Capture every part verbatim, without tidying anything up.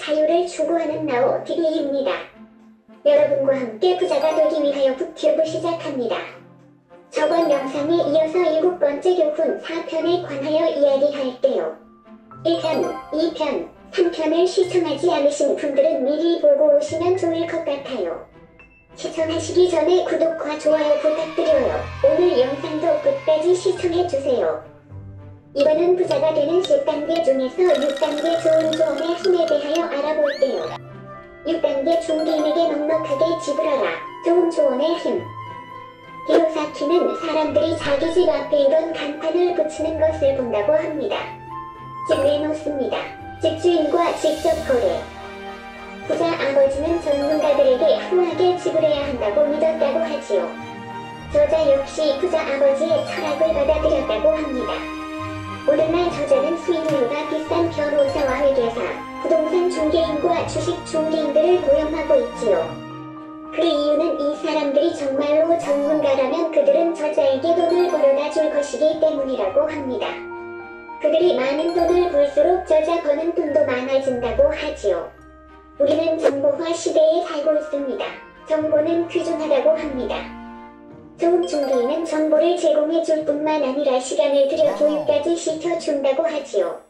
자유를 추구하는 나오 티비입니다. 여러분과 함께 부자가 되기 위하여 북튜브 시작합니다. 저번 영상에 이어서 일곱 번째 교훈 사 편에 관하여 이야기할게요. 일 편, 이 편, 삼 편을 시청하지 않으신 분들은 미리 보고 오시면 좋을 것 같아요. 시청하시기 전에 구독과 좋아요 부탁드려요. 오늘 영상도 끝까지 시청해주세요. 이번엔 부자가 되는 십 단계 중에서 육 단계 좋은 조언의 힘에 대하여 알아볼게요. 육 단계 중개인에게 넉넉하게 지불하라. 좋은 조언의 힘. 기요사키는 사람들이 자기 집 앞에 이런 간판을 붙이는 것을 본다고 합니다. 집을 놓습니다. 집주인과 직접 거래. 부자 아버지는 전문가들에게 후하게 지불해야 한다고 믿었다고 하지요. 저자 역시 부자 아버지의 철학을 받아들였다고 합니다. 오늘날 저자는 수임료가 비싼 변호사와 회계사, 부동산 중개인과 주식 중개인들을 고용하고 있지요. 그 이유는 이 사람들이 정말로 전문가라면 그들은 저자에게 돈을 벌어다 줄 것이기 때문이라고 합니다. 그들이 많은 돈을 벌수록 저자 버는 돈도 많아진다고 하지요. 우리는 정보화 시대에 살고 있습니다. 정보는 귀중하다고 합니다. 좋은 중개인은 정보를 제공해줄 뿐만 아니라 시간을 들여 교육까지 시켜준다고 하지요.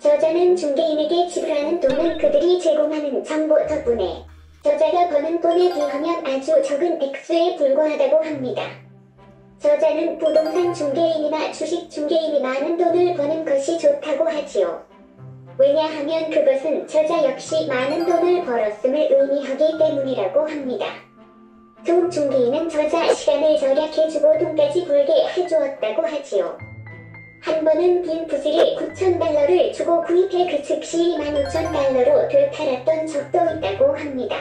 저자는 중개인에게 지불하는 돈은 그들이 제공하는 정보 덕분에 저자가 버는 돈에 비하면 아주 적은 액수에 불과하다고 합니다. 저자는 부동산 중개인이나 주식 중개인이 많은 돈을 버는 것이 좋다고 하지요. 왜냐하면 그것은 저자 역시 많은 돈을 벌었음을 의미하기 때문이라고 합니다. 좋은 중개인은 저자 시간을 절약해주고 돈까지 벌게 해주었다고 하지요. 한 번은 빈 부지를 구천 달러를 주고 구입해 그 즉시 만 오천 달러로 되팔았던 적도 있다고 합니다.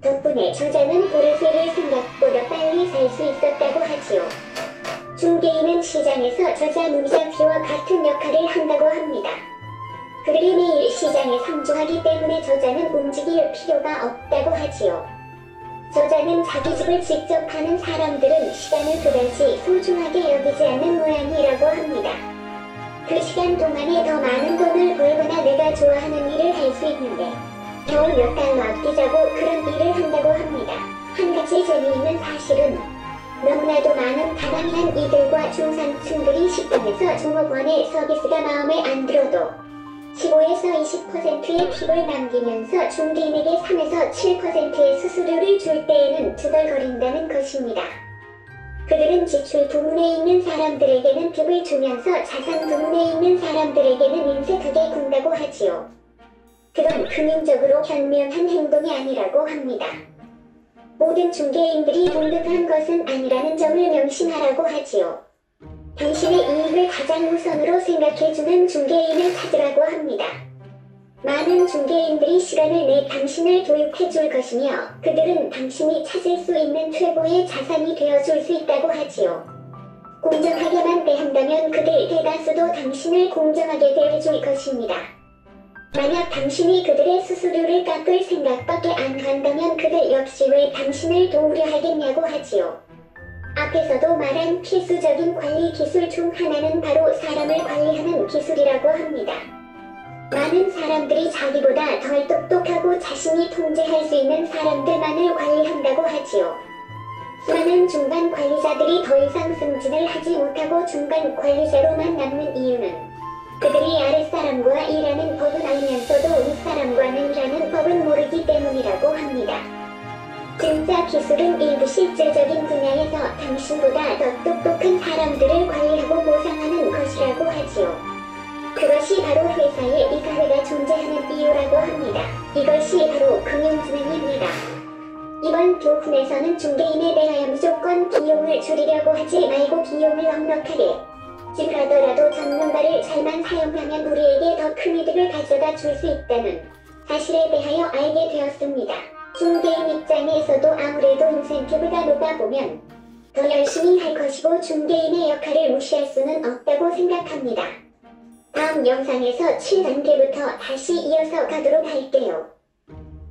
덕분에 저자는 보르세를 생각보다 빨리 살 수 있었다고 하지요. 중개인은 시장에서 저자 문사비와 같은 역할을 한다고 합니다. 그들이 매일 시장에 상주하기 때문에 저자는 움직일 필요가 없다고 하지요. 저자는 자기 집을 직접 파는 사람들은 시간을 그다지 소중하게 여기지 않는 모양이라고 합니다. 그 시간 동안에 더 많은 돈을 벌거나 내가 좋아하는 일을 할 수 있는데 겨우 몇 달러 아끼자고 그런 일을 한다고 합니다. 한 가지 재미있는 사실은 너무나도 많은 가난한 이들과 중산층들이 식당에서 종업원의 서비스가 마음에 안 들어도 십오에서 이십 퍼센트의 팁을 남기면서 중개인에게 삼에서 칠 퍼센트의 수수료를 줄 때에는 투덜거린다는 것입니다. 그들은 지출 부문에 있는 사람들에게는 팁을 주면서 자산 부문에 있는 사람들에게는 인색하게 군다고 하지요. 그건 금융적으로 현명한 행동이 아니라고 합니다. 모든 중개인들이 동등한 것은 아니라는 점을 명심하라고 하지요. 당신의 이익을 가장 우선으로 생각해주는 중개인을 찾으라고 합니다. 많은 중개인들이 시간을 내 당신을 교육해줄 것이며 그들은 당신이 찾을 수 있는 최고의 자산이 되어줄 수 있다고 하지요. 공정하게만 대한다면 그들 대다수도 당신을 공정하게 대해줄 것입니다. 만약 당신이 그들의 수수료를 깎을 생각밖에 안 한다면 그들 역시 왜 당신을 도우려 하겠냐고 하지요. 앞에서도 말한 필수적인 관리 기술 중 하나는 바로 사람을 관리하는 기술이라고 합니다. 많은 사람들이 자기보다 덜 똑똑하고 자신이 통제할 수 있는 사람들만을 관리한다고 하지요. 수많은 중간 관리자들이 더 이상 승진을 하지 못하고 중간 관리자로만 남는 이유는 그들이 아랫사람과 일하는 법은 알면서도 윗사람과는 일하는 법은 모르기 때문이라고 합니다. 진짜 기술은 일부 실질적인 분야에서 당신보다 더 똑똑한 사람들을 관리하고 보상하는 것이라고 하지요. 그것이 바로 회사의 이 사회가 존재하는 이유라고 합니다. 이것이 바로 금융진흥입니다. 이번 교훈에서는 중개인에 대하여 무조건 비용을 줄이려고 하지 말고 비용을 넉넉하게 지불하더라도 전문가를 잘만 사용하면 우리에게 더 큰 이득을 가져다 줄 수 있다는 사실에 대하여 알게 되었습니다. 중개인 입장에서도 아무래도 인센티브가 높아보면 더 열심히 할 것이고 중개인의 역할을 무시할 수는 없다고 생각합니다. 다음 영상에서 칠 단계부터 다시 이어서 가도록 할게요.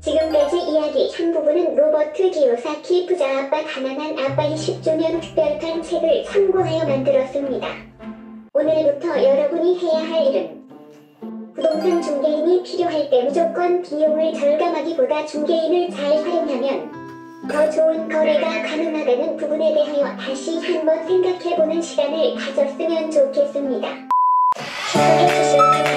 지금까지 이야기한 부분은 로버트 기요사키 부자 아빠 가난한 아빠 이십 주년 특별판 책을 참고하여 만들었습니다. 오늘부터 여러분이 해야 할 일은 부동산 중개인이 필요할 때 무조건 비용을 절감하기보다 중개인을 잘 활용하면 더 좋은 거래가 가능하다는 부분에 대하여 다시 한번 생각해보는 시간을 가졌으면 좋겠습니다. 시청해주셔서 감사합니다.